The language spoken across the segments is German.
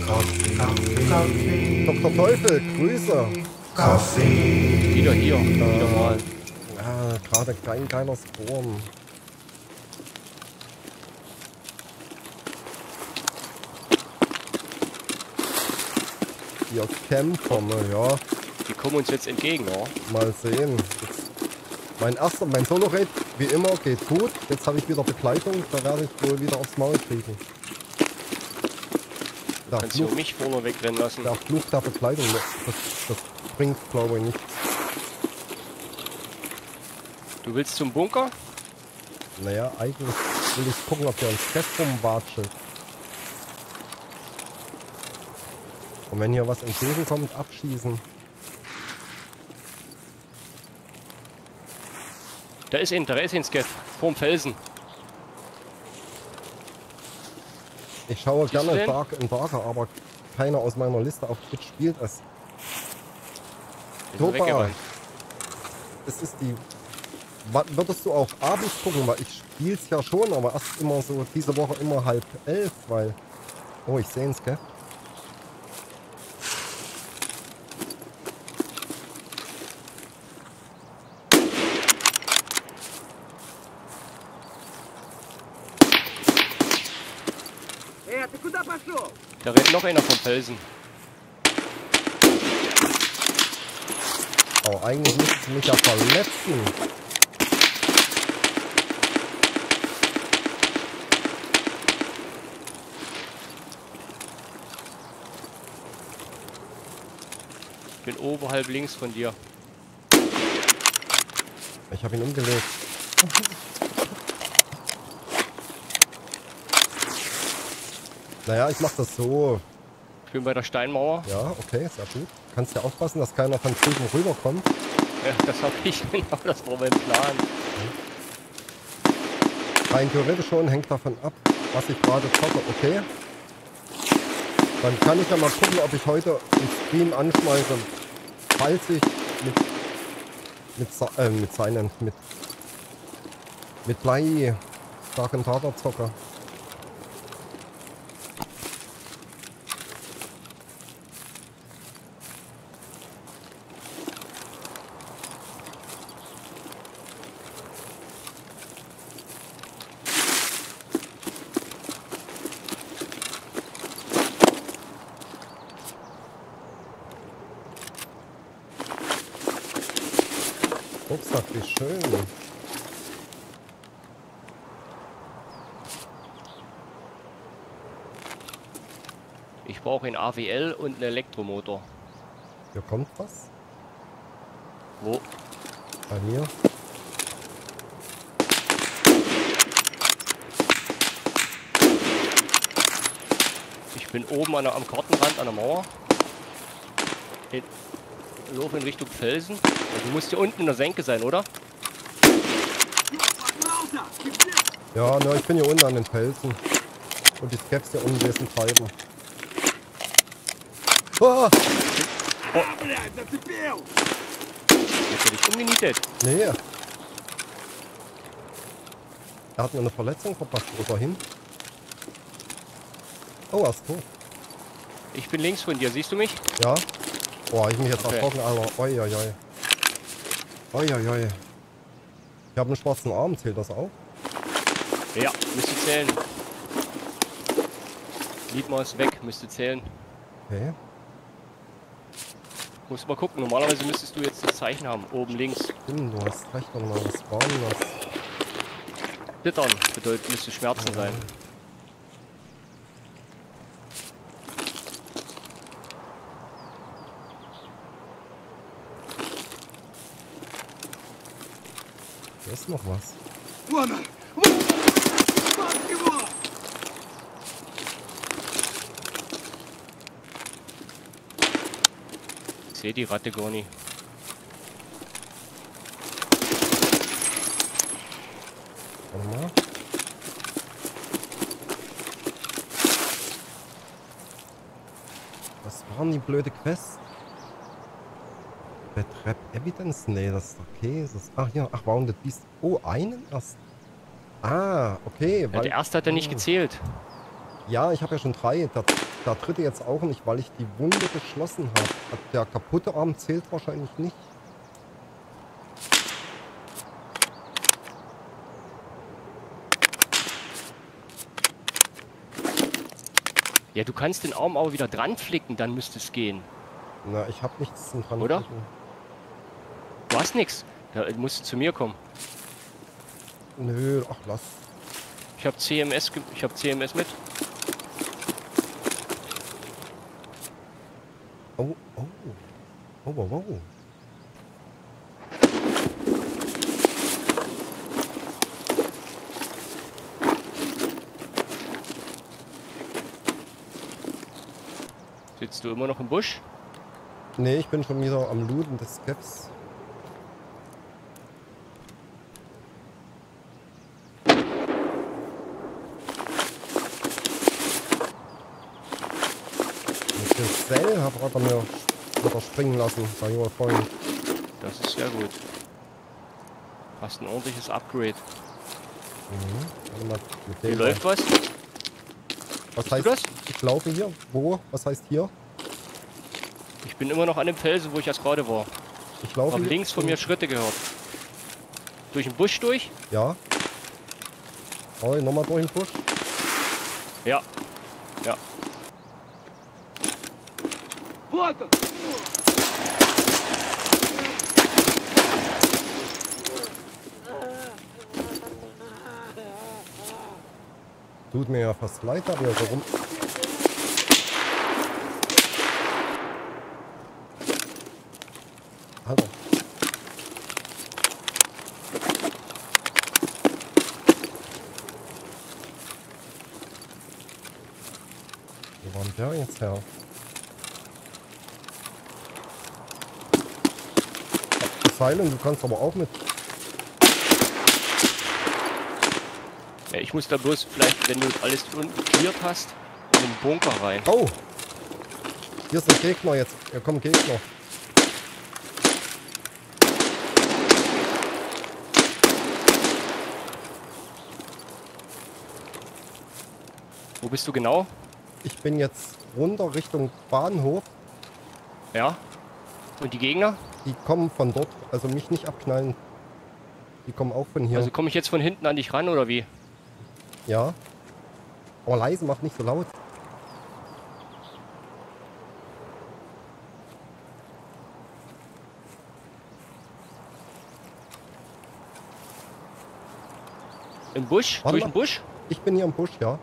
Kaffee. Dr. Teufel, Grüße. Kaffee. Wieder hier, wieder mal. Ja, gerade kein kleiner Sturm. Hier Camper, ja. Die kommen uns jetzt entgegen, ja. Mal sehen. Jetzt mein Solo-Raid, wie immer, geht gut. Jetzt habe ich wieder Begleitung, da werde ich wohl wieder aufs Maul kriegen. Da kannst du mich vorne wegrennen lassen. Der Flug der Begleitung, das bringt, glaube ich, nichts. Du willst zum Bunker? Naja, eigentlich will ich gucken, ob der uns fest rumwatschelt. Und wenn hier was entgegenkommt, abschießen. Da ist eben, Skeff, vorm Felsen. Ich schaue gerne Dark and Darker, aber keiner aus meiner Liste auf Twitch spielt es. Topa, es ist die... Würdest du auch abends gucken, weil ich spiele es ja schon, aber erst immer so, diese Woche immer 10:30, weil... Oh, ich sehe ihn, Skeff. Da rennt noch einer vom Felsen. Oh, eigentlich müsste ich mich ja verletzen. Ich bin oberhalb links von dir. Ich habe ihn umgelegt. Naja, ich mach das so. Ich bin bei der Steinmauer. Ja, okay, sehr gut. Kannst ja aufpassen, dass keiner von drüben rüberkommt. Ja, das habe ich genau, das war mein Plan. Rein theoretisch schon, hängt davon ab, was ich gerade zocke. Okay. Dann kann ich ja mal gucken, ob ich heute im Stream anschmeiße, falls ich mit Blei Dark and Darker zocke. Ein AWL und ein Elektromotor. Hier kommt was? Wo? Bei mir. Ich bin oben am Kartenrand an der Mauer. Ich laufe in Richtung Felsen. Du musst hier unten in der Senke sein, oder? Ja, ne, ich bin hier unten an den Felsen. Und die Skeps hier unten treiben. Oh. Oh. Hast du dich umgenietet? Nee. Er hat mir eine Verletzung verpasst, oder hin? Oh, er ist tot. Ich bin links von dir, siehst du mich? Ja. Boah, ich mich jetzt erschrocken, Alter. Oi, oi, oi. Oi, oi, oi. Ich habe einen schwarzen Arm, zählt das auch? Ja, müsste zählen. Liedmann ist weg, müsste zählen. Okay. Muss mal gucken, normalerweise müsstest du jetzt das Zeichen haben, oben links. Stimmt, du hast recht, aber was war denn das? Zittern bedeutet, müsste Schmerzen sein. Da ist noch was. Ich sehe die Ratte gar nicht. Warte mal. Was waren die blöde Quest? Betrap Evidence? Nee, das ist doch Käse. Ach ja, ach, Wounded Beast. Oh, einen erst. Ah, okay. Ja, der erste hat ja nicht gezählt. Ja, ich habe ja schon drei. Der dritte jetzt auch nicht, weil ich die Wunde geschlossen habe. Der kaputte Arm zählt wahrscheinlich nicht. Ja, du kannst den Arm aber wieder dran flicken, dann müsste es gehen. Na, ich habe nichts zum dran. Oder? Flicken. Du hast nichts. Da musst du zu mir kommen. Nö, ach lass. Ich habe CMS, mit. Oh, oh. Oh, wow, wow. Sitzt du immer noch im Busch? Nee, ich bin schon wieder am Looten des Caps. Gesell hab gerade mir wieder springen lassen, bei junger Freund. Das ist sehr gut. Hast ein ordentliches Upgrade. Mhm. Also hier läuft was? Was heißt das? Ich laufe hier. Wo? Was heißt hier? Ich bin immer noch an dem Felsen, wo ich erst gerade war. Ich laufe. Hab links von mir Schritte gehört. Durch den Busch durch? Ja. Oh, nochmal durch den Busch? Ja. Ja. Tut mir ja fast leid, aber warum? Hallo. Wo war der jetzt her? Silent, du kannst aber auch mit. Ja, ich muss da bloß vielleicht, wenn du alles cleared hast, in den Bunker rein. Oh! Hier ist ein Gegner jetzt. Ja, komm, Gegner. Wo bist du genau? Ich bin jetzt runter Richtung Bahnhof. Ja. Und die Gegner? Die kommen von dort, also mich nicht abknallen. Die kommen auch von hier. Also komme ich jetzt von hinten an dich ran, oder wie? Ja. Aber leise, mach nicht so laut. Im Busch? Warte, durch den Busch? Ich bin hier im Busch, ja.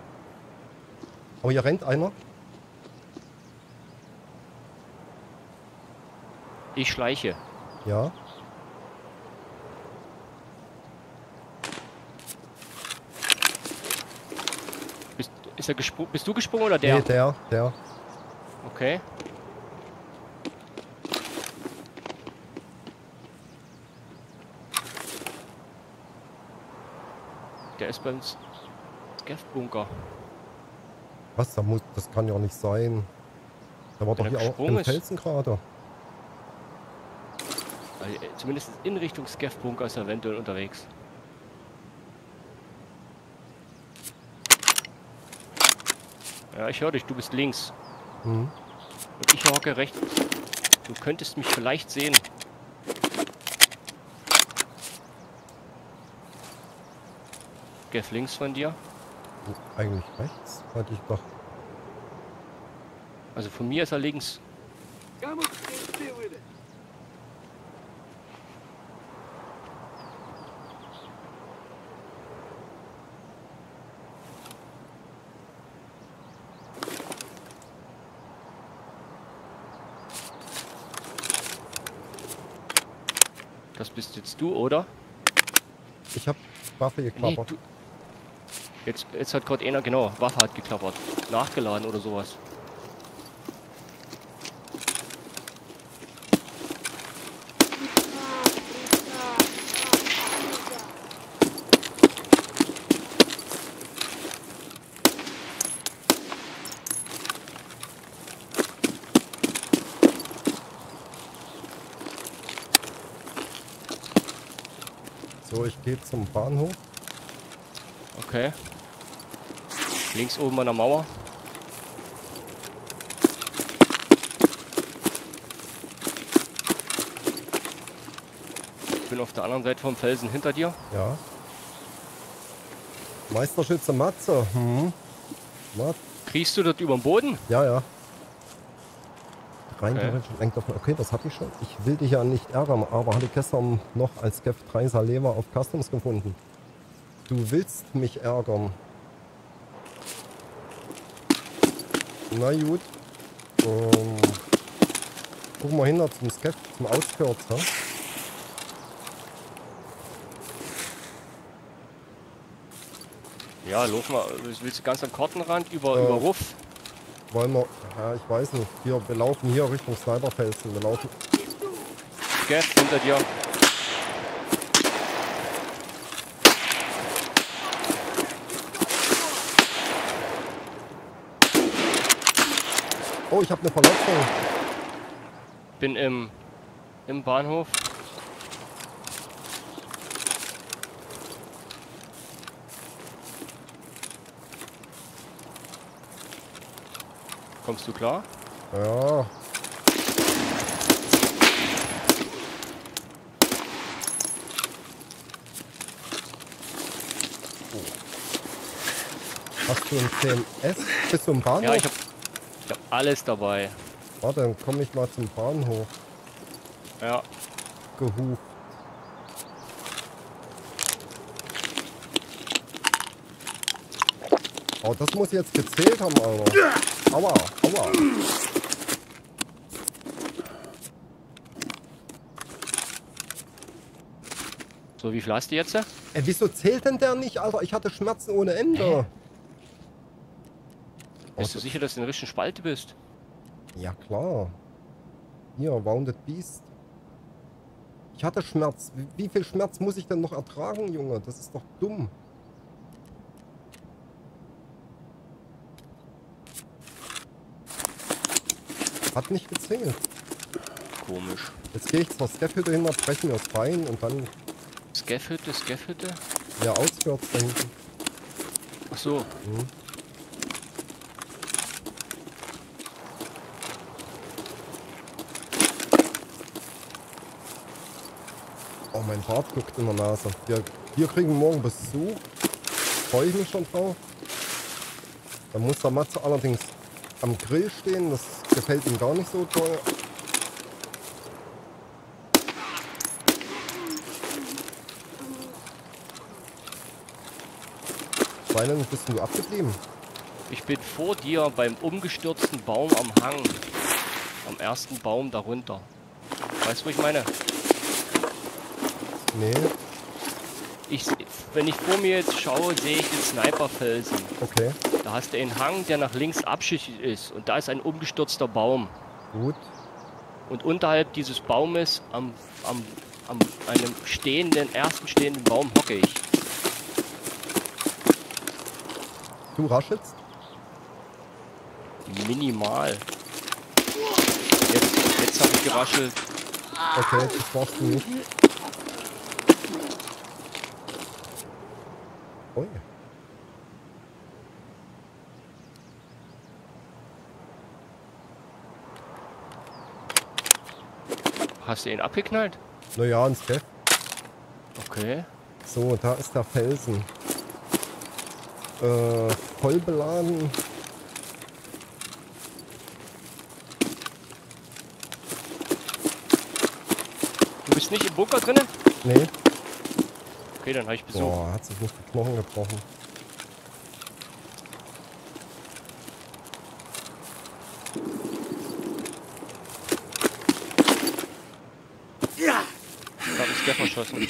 Aber hier rennt einer. Ich schleiche. Ja. Bist du gesprungen oder der? Nee, der. Okay. Der ist beim Scaff-Bunker. Was? Das kann ja nicht sein. Da war doch hier auch ein Felsenkrater. Also, zumindest in Richtung Scaff-Bunker ist er eventuell unterwegs. Ja, ich höre dich, du bist links. Mhm. Und ich hocke rechts. Du könntest mich vielleicht sehen. Scaff links von dir? Eigentlich rechts, hatte ich doch. Also von mir ist er links. Das bist jetzt du, oder? Ich hab Waffe geklappert. Nee, jetzt hat gerade einer, genau, Waffe hat geklappert. Nachgeladen oder sowas. Ich gehe zum Bahnhof. Okay. Links oben an der Mauer. bin auf der anderen Seite vom Felsen hinter dir. Ja. Meisterschütze Matze. Mhm. Kriegst du das über den Boden? Ja, ja. Rein okay. Okay, das hatte ich schon. Ich will dich ja nicht ärgern, aber hatte gestern noch als Kev 3 Saleva auf Customs gefunden. Du willst mich ärgern. Na gut. Gucken wir hinter zum Skeff, zum Auskürzer. Ja, laufen wir. Willst du ganz am Kartenrand über Ruff? Wollen wir. Ja, ich weiß nicht. Wir laufen hier Richtung Sniperfelsen. Wir laufen. Skeff hinter dir. Oh, ich habe eine Verletzung. Bin im Bahnhof. Kommst du klar? Ja. Hast du ein CMS? Bist du im Bahnhof? Ja, ich hab alles dabei. Warte, dann komme ich mal zum Bahnhof. Ja. Gehuch. Oh, das muss jetzt gezählt haben, Alter. Aua, aua. So, wie viel hast du jetzt? Ey, wieso zählt denn der nicht, Alter? Ich hatte Schmerzen ohne Ende. Bist du sicher, dass du in der richtigen Spalte bist? Ja, klar. Hier, Wounded Beast. Ich hatte Schmerz. Wie viel Schmerz muss ich denn noch ertragen, Junge? Das ist doch dumm. Hat nicht gezählt. Komisch. Jetzt gehe ich zur Scaff-Hütte hin, brechen wir das Bein und dann... Scaff-Hütte, Scaff-Hütte? Ja, auswärts da hinten. Ach so. Mhm. Oh, mein Bart guckt in der Nase. Wir kriegen morgen Besuch. Freue ich mich schon drauf. Da muss der Matze allerdings am Grill stehen. Das gefällt ihm gar nicht so toll. Weilend bist du abgeblieben. Ich bin vor dir beim umgestürzten Baum am Hang. Am ersten Baum darunter. Weißt du, wo ich meine? Nee. Wenn ich vor mir jetzt schaue, sehe ich den Sniperfelsen. Okay. Da hast du einen Hang, der nach links abschüchig ist. Und da ist ein umgestürzter Baum. Gut. Und unterhalb dieses Baumes, an einem ersten stehenden Baum, hocke ich. Du raschelst? Minimal. Jetzt habe ich geraschelt. Okay, das brauchst du nicht. Oh ja. Hast du ihn abgeknallt? Naja, ins Bett. Okay. So, da ist der Felsen. Voll beladen. Du bist nicht im Bunker drinnen? Nee. Okay, dann habe ich Besuch. Boah, hat sich nicht die Knochen gebrochen. Ja! Ich habe einen Skeff erschossen.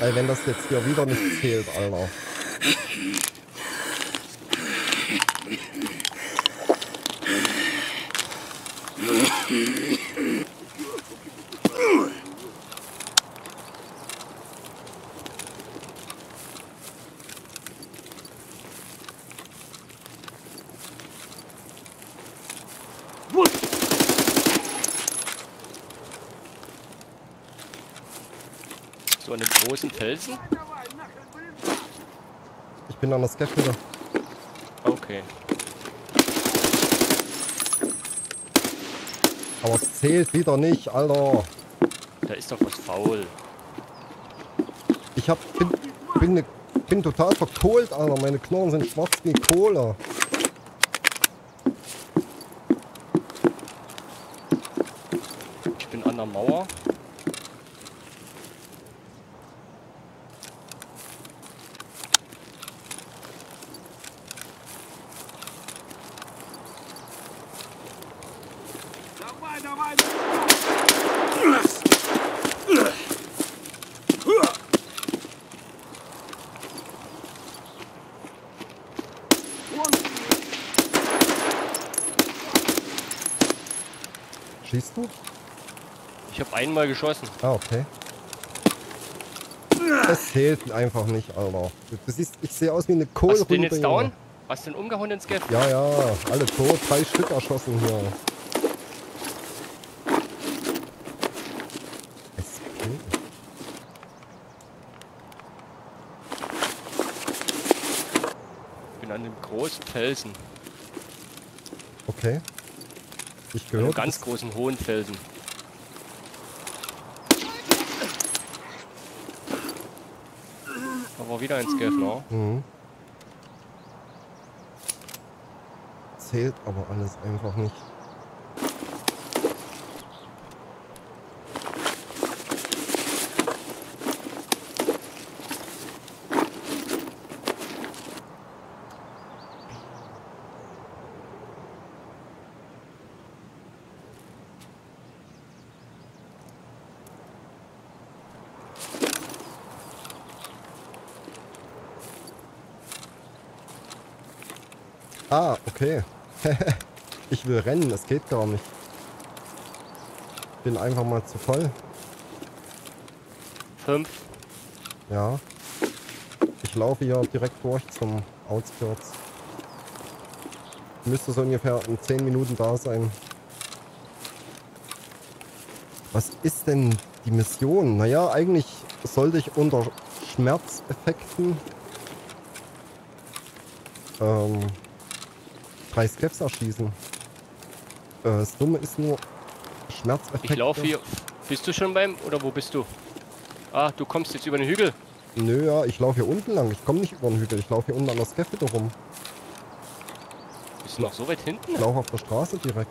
Ey, wenn das jetzt hier wieder nicht zählt, Alter. So einen großen Felsen? Ich bin an der Skeptiker. Okay. Aber es zählt wieder nicht, Alter. Da ist doch was faul. Ich bin total verkohlt, Alter. Meine Knochen sind schwarz wie Kohle. Ich bin an der Mauer. Schießt du? Ich habe einmal geschossen. Ah, okay. Das zählt einfach nicht, Alter. Du siehst, ich sehe aus wie eine Kohle. Hast du den jetzt runter, down? Hast du den umgehauen ins Gap? Ja, ja. Alle tot. 3 Stück erschossen hier. Ich bin an dem großen Felsen. Okay. Ich gehöre einen ganz großen, hohen Felsen. Aber wieder ein Scavenger. Mhm. Zählt aber alles einfach nicht. Ah, okay. Ich will rennen, das geht gar nicht. Ich bin einfach mal zu voll. 5. Ja. Ich laufe hier direkt durch zum Outskirts. Müsste so ungefähr in 10 Minuten da sein. Was ist denn die Mission? Naja, eigentlich sollte ich unter Schmerzeffekten 3 Skeps erschießen. Das Dumme ist nur Schmerzeffekte. Ich laufe hier. Bist du schon beim? Oder wo bist du? Ah, du kommst jetzt über den Hügel. Nö, ja, ich laufe hier unten lang. Ich komme nicht über den Hügel. Ich laufe hier unten an der Skepte rum. Bist du noch so weit hinten? Ich laufe auf der Straße direkt.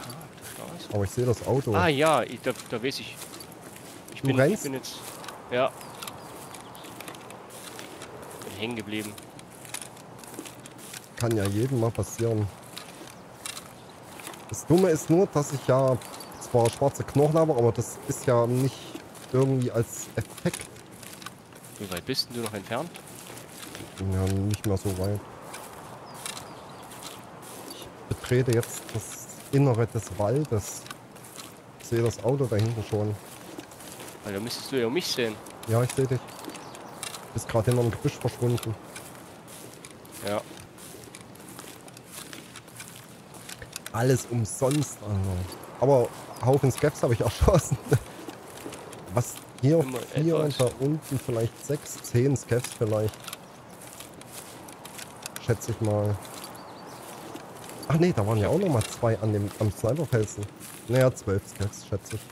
Ah, auf der Straße. Aber ich sehe das Auto. Ah ja, da weiß ich. Ich bin jetzt... Ja. Bin hängen geblieben. Kann ja jedem mal passieren. Das Dumme ist nur, dass ich ja zwar schwarze Knochen habe, aber das ist ja nicht irgendwie als Effekt. Wie weit bist denn du noch entfernt? Ja, nicht mehr so weit. Ich betrete jetzt das Innere des Waldes. Ich sehe das Auto da hinten schon. Also müsstest du ja mich sehen. Ja, ich sehe dich. Du bist gerade hinter dem Gebüsch verschwunden. Ja. Alles umsonst, Alter. Aber Haufen Skeps habe ich erschossen. Was? Hier auf 4 und da unten vielleicht 6, 10 Skeps vielleicht. Schätze ich mal. Ach nee, da waren ja auch nochmal 2 am Sniperfelsen. Naja, 12 Skeps, schätze ich.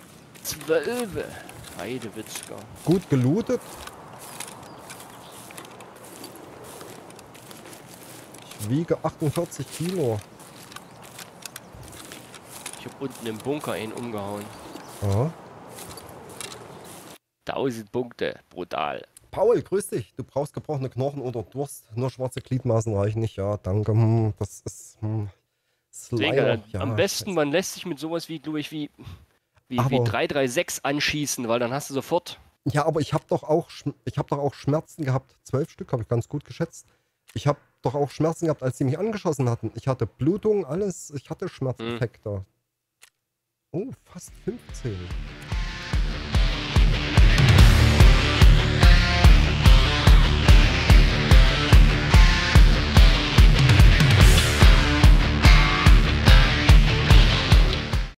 12? Heidewitzka. Gut gelootet. Ich wiege 48 Kilo. Ich hab unten im Bunker einen umgehauen. Aha. 1000 Punkte, brutal. Paul, grüß dich. Du brauchst gebrochene Knochen oder Durst. Nur schwarze Gliedmaßen reichen nicht. Ja, danke. Das ist... Digga, ja, am besten, man lässt sich mit sowas wie, glaube ich, wie 336 anschießen, weil dann hast du sofort... Ja, aber ich habe doch auch Schmerzen gehabt. 12 Stück habe ich ganz gut geschätzt. Ich habe doch auch Schmerzen gehabt, als sie mich angeschossen hatten. Ich hatte Blutung, alles. Ich hatte Schmerzeffekte. Oh, fast 15.